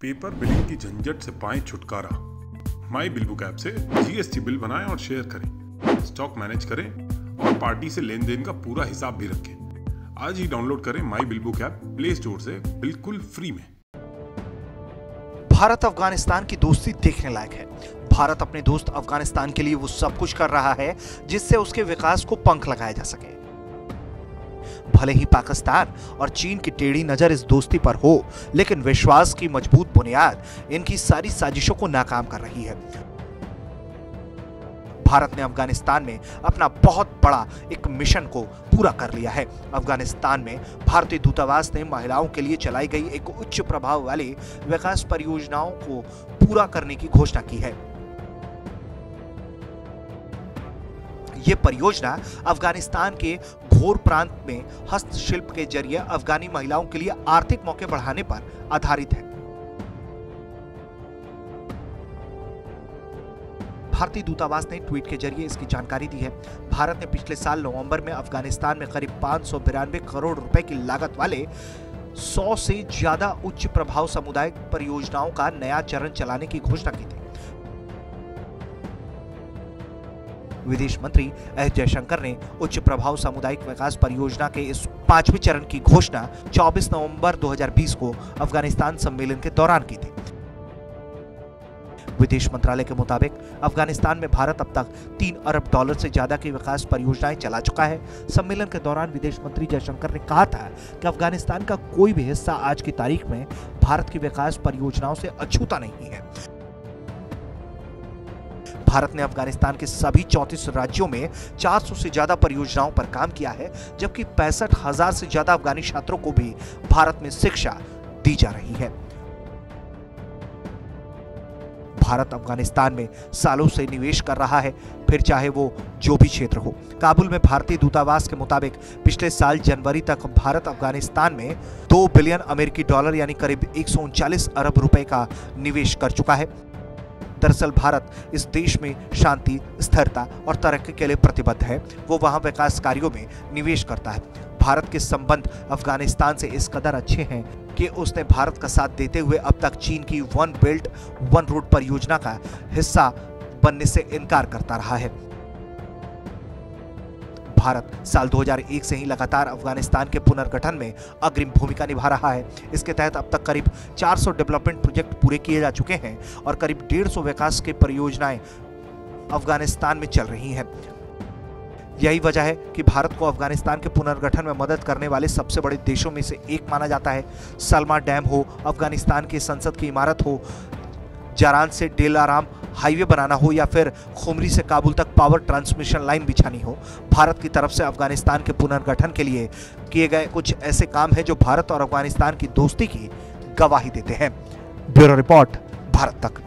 Paper billing की झंझट से पाएं छुटकारा। माई बिलबुक ऐप से जीएसटी बिल बनाएं और शेयर करें, स्टॉक मैनेज करें और पार्टी से लेन देन का पूरा हिसाब भी रखें। आज ही डाउनलोड करें my bill book app play store से बिल्कुल फ्री में। भारत अफगानिस्तान की दोस्ती देखने लायक है। भारत अपने दोस्त अफगानिस्तान के लिए वो सब कुछ कर रहा है जिससे उसके विकास को पंख लगाया जा सके। भले ही पाकिस्तान और चीन की टेढ़ी नजर इस दोस्ती पर हो, लेकिन विश्वास की मजबूत बुनियाद इनकी सारी साजिशों को नाकाम कर रही है। भारत ने अफगानिस्तान में अपना बहुत बड़ा एक मिशन को पूरा कर लिया है। अफगानिस्तान में भारतीय दूतावास ने महिलाओं के लिए चलाई गई एक उच्च प्रभाव वाली विकास परियोजनाओं को पूरा करने की घोषणा की है। ये परियोजना अफगानिस्तान के घोर प्रांत में हस्तशिल्प के जरिए अफगानी महिलाओं के लिए आर्थिक मौके बढ़ाने पर आधारित है। भारतीय दूतावास ने ट्वीट के जरिए इसकी जानकारी दी है। भारत ने पिछले साल नवंबर में अफगानिस्तान में करीब 592 करोड़ रुपए की लागत वाले 100 से ज्यादा उच्च प्रभाव सामुदायिक परियोजनाओं का नया चरण चलाने की घोषणा की थी। विदेश मंत्री एस जयशंकर ने उच्च प्रभाव सामुदायिक विकास परियोजना के इस 5वें चरण की घोषणा 24 नवंबर 2020 को अफगानिस्तान सम्मेलन के दौरान की थी। विदेश मंत्रालय के मुताबिक अफगानिस्तान में भारत अब तक $3 अरब से ज्यादा की विकास परियोजनाएं चला चुका है। सम्मेलन के दौरान विदेश मंत्री जयशंकर ने कहा था कि अफगानिस्तान का कोई भी हिस्सा आज की तारीख में भारत की विकास परियोजनाओं से अछूता नहीं है। भारत ने अफगानिस्तान के सभी 34 राज्यों में 400 से ज्यादा परियोजनाओं पर काम किया है, जबकि 65,000 से ज्यादा अफगानी छात्रों को भी भारत में शिक्षा दी जा रही है। भारत अफगानिस्तान में सालों से निवेश कर रहा है, फिर चाहे वो जो भी क्षेत्र हो। काबुल में भारतीय दूतावास के मुताबिक पिछले साल जनवरी तक भारत अफगानिस्तान में $2 बिलियन यानी करीब 139 अरब रुपए का निवेश कर चुका है। दरअसल भारत इस देश में शांति, स्थिरता और तरक्की के लिए प्रतिबद्ध है। वो वहाँ विकास कार्यों में निवेश करता है। भारत के संबंध अफगानिस्तान से इस कदर अच्छे हैं कि उसने भारत का साथ देते हुए अब तक चीन की वन बेल्ट वन रोड परियोजना का हिस्सा बनने से इनकार करता रहा है। भारत साल 2001 से ही लगातार अफगानिस्तान के पुनर्गठन में अग्रिम भूमिका निभा रहा है। इसके तहत अब तक करीब 400 डेवलपमेंट प्रोजेक्ट पूरे किए जा चुके हैं और करीब 150 विकास की परियोजनाएं अफगानिस्तान में चल रही हैं। यही वजह है कि भारत को अफगानिस्तान के पुनर्गठन में मदद करने वाले सबसे बड़े देशों में से एक माना जाता है। सलमा डैम हो, अफगानिस्तान की संसद की इमारत हो, जरान से डेलाराम हाईवे बनाना हो या फिर खुमरी से काबुल तक पावर ट्रांसमिशन लाइन बिछानी हो, भारत की तरफ से अफगानिस्तान के पुनर्गठन के लिए किए गए कुछ ऐसे काम हैं जो भारत और अफगानिस्तान की दोस्ती की गवाही देते हैं। ब्यूरो रिपोर्ट, भारत तक।